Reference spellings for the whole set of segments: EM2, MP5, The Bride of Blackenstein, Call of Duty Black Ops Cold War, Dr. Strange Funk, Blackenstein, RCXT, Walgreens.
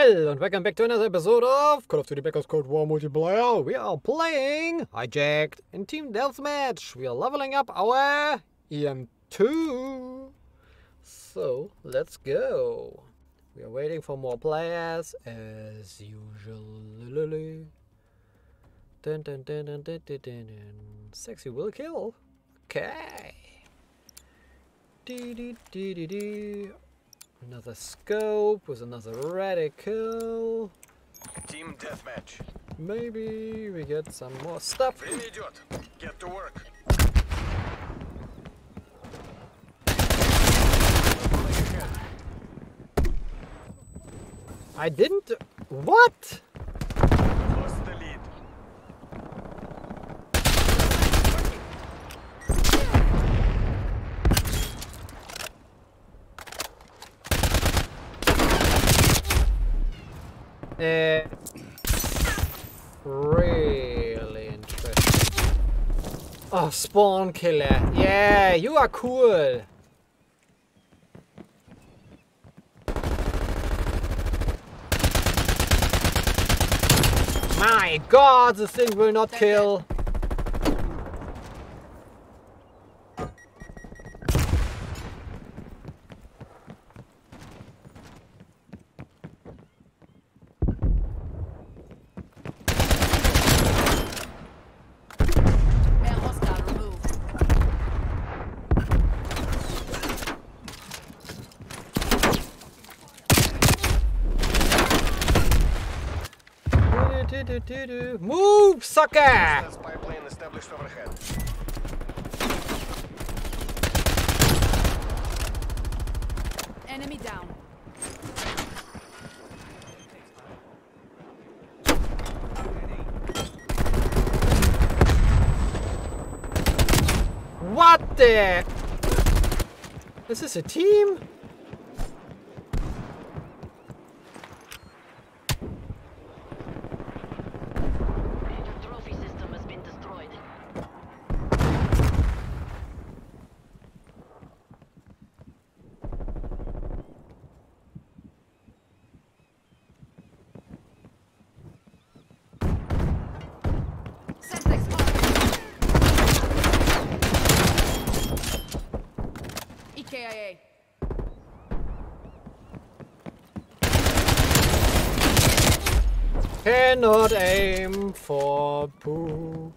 Hello and welcome back to another episode of Call of Duty Black Ops Cold War Multiplayer. We are playing Hijacked in Team Deathmatch. We are leveling up our EM2. So let's go. We are waiting for more players as usual. Dun, dun, dun, dun, dun, dun, dun. Sexy will kill. Okay. Another scope with another radical. Team deathmatch. Maybe we get some more stuff. Get to work. I didn't. What? Lost the lead. Really interesting. Oh, spawn killer. Yeah, you are cool. My God, this thing will not kill. Move, sucker! Enemy down. What the? Is this a team? KIA. Cannot aim for poop.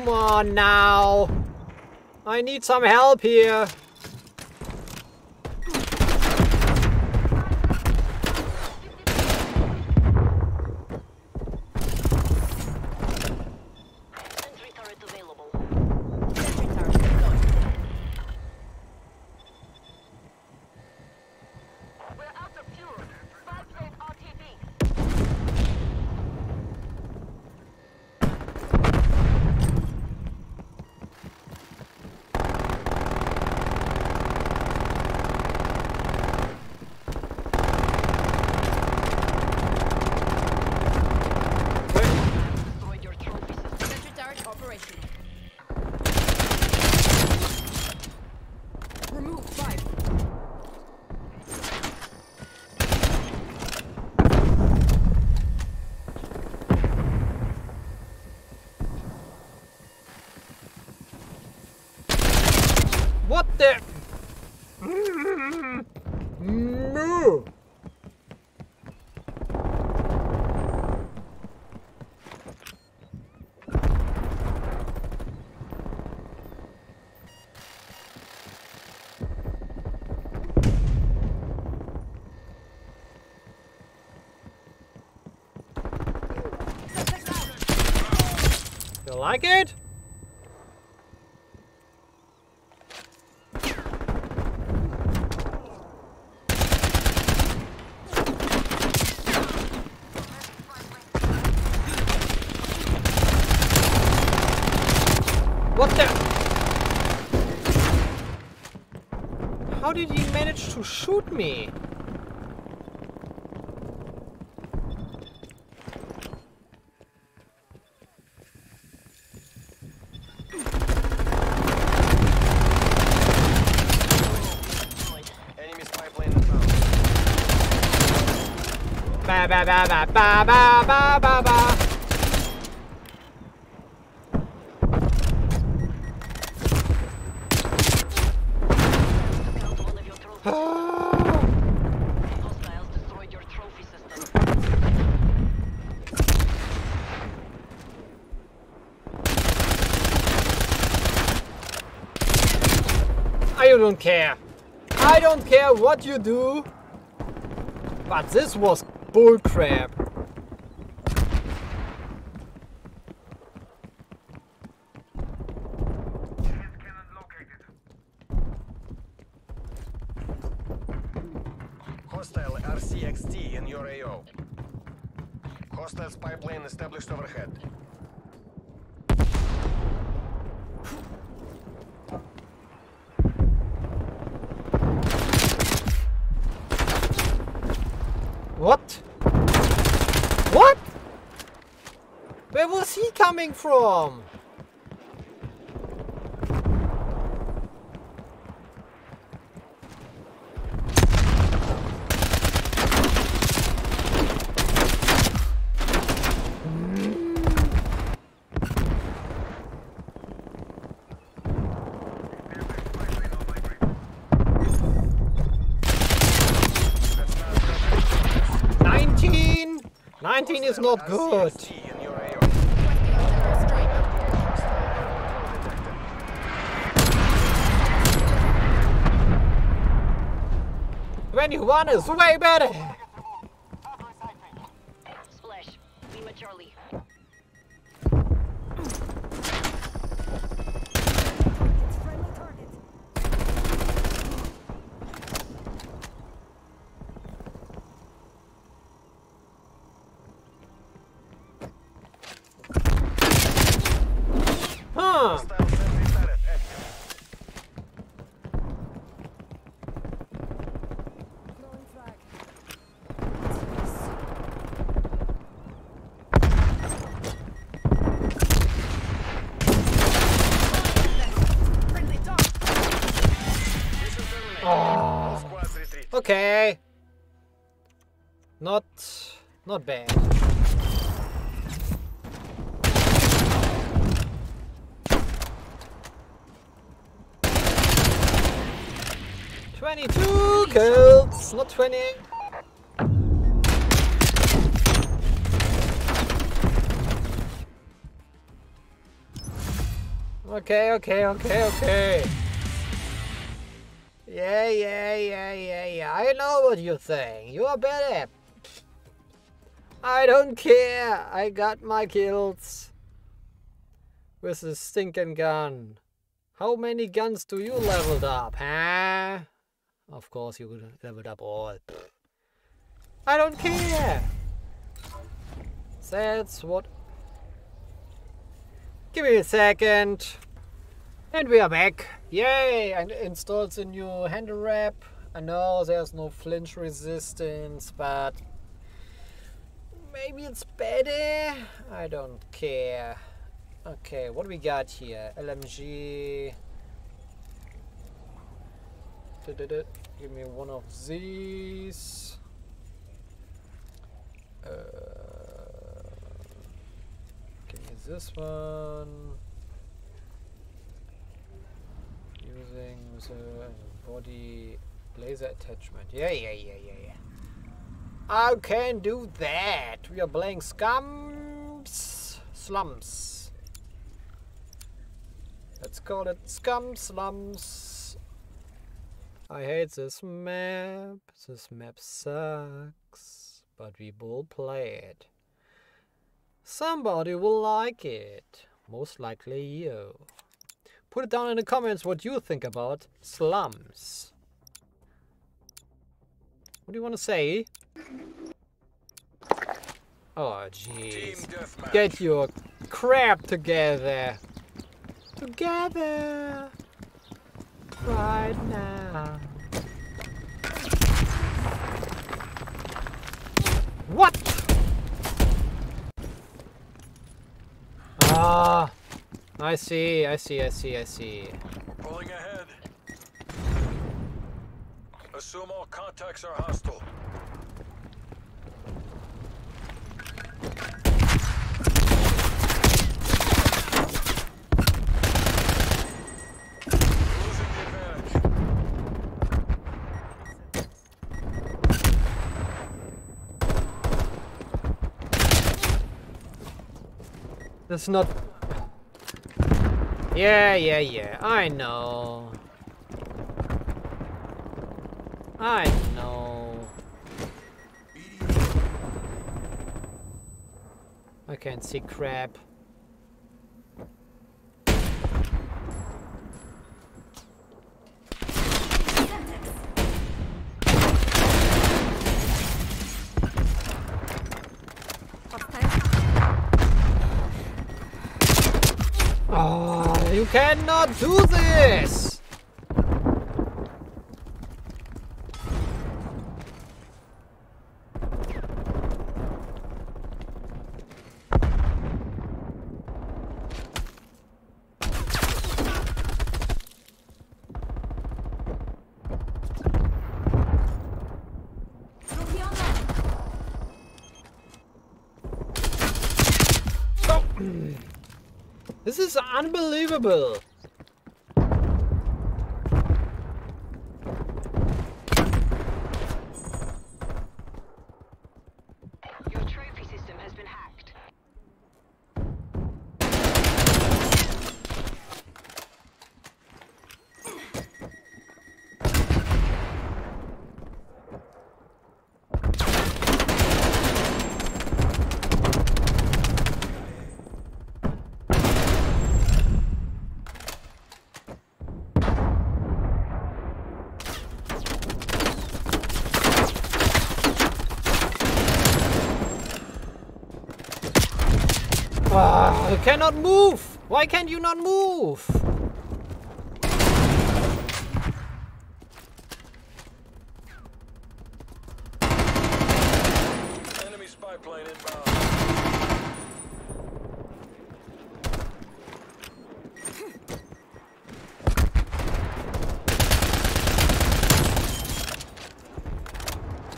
Come on now. I need some help here. gonna like it. What the? How did he manage to shoot me? Ba ba ba ba ba ba ba ba ba. I don't care. I don't care what you do. But this was bullcrap. Hostile RCXT in your AO. Hostile's pipeline established overhead. What? What? Where was he coming from? Nineteen is not good. '21 is way better. Splash prematurely. Okay, not bad. '22 kills, not 20. Okay. Yeah. I know what you're saying. You are better. I don't care. I got my kills with this stinking gun. How many guns do you leveled up, huh? Of course you leveled up all. I don't care. That's what. Give me a second. And we are back. Yay! I installed the new handle wrap. I know there's no flinch resistance, but maybe it's better? I don't care. Okay, what do we got here? LMG. Give me one of these. Give me this one. Using the body laser attachment. Yeah. I can do that. We are playing Scum Slums. Let's call it Scum Slums. I hate this map. This map sucks. But we will play it. Somebody will like it. most likely you. Put it down in the comments what you think about slums. What do you want to say? Oh, jeez. Get your crap together. Together. Right now. What? Ah. I see. Pulling ahead. Assume all contacts are hostile. That's not... Yeah, I know. I can't see crap. You cannot do this! This is unbelievable. Your trophy system has been hacked. You cannot move! Why can't you not move? Enemy spy plane inbound.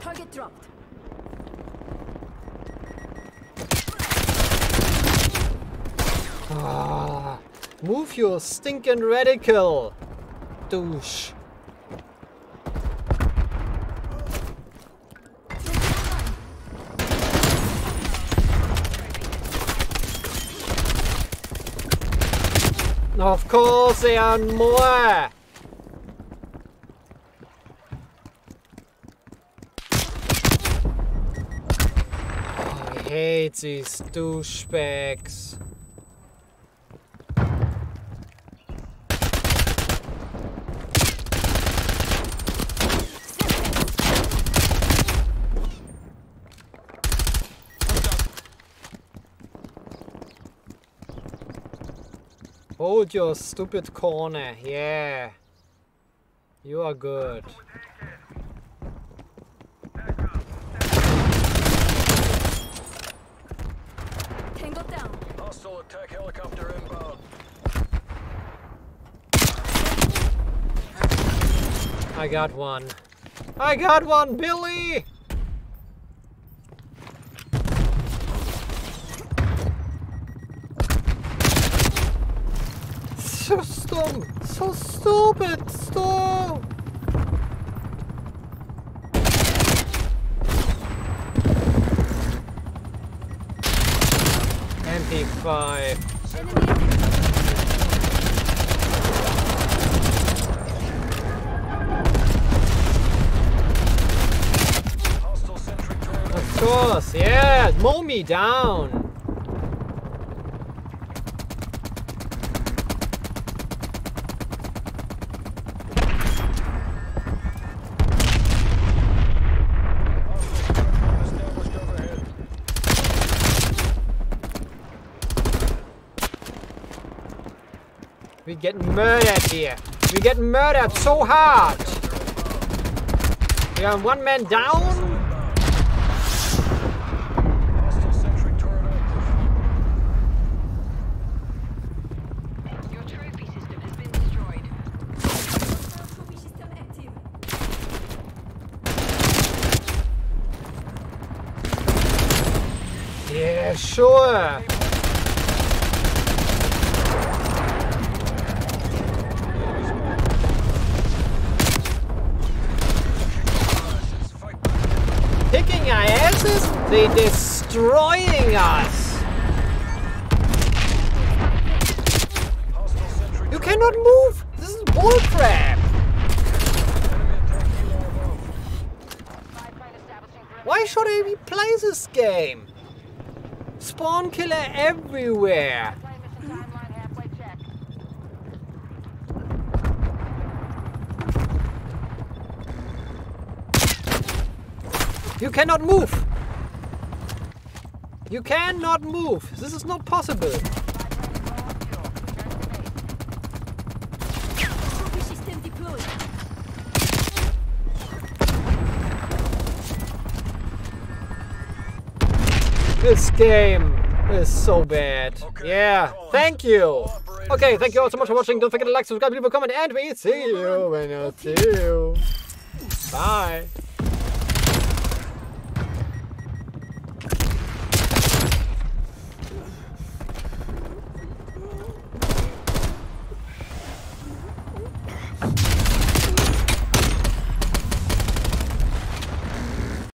Target dropped. Ah, move your stinking reticle, douche. Of course they are more. Oh, I hate these douchebags. Hold your stupid corner, yeah. You are good. Tangled down. Hostile attack helicopter inbound. I got one, Billy! So dumb, so stupid, stop! MP5. Of course, yeah, mow me down. We get murdered here. We get murdered so hard. We are one man down. Sure. Picking our asses, they destroying us. You cannot move. This is bull crap. Why should I replay this game? Spawn killer everywhere. You cannot move. You cannot move. This is not possible. This game is so bad. Okay, yeah, thank you. Okay, thank you all so much for watching. Don't forget to like, subscribe, leave a comment, and we see you when I see you. Bye.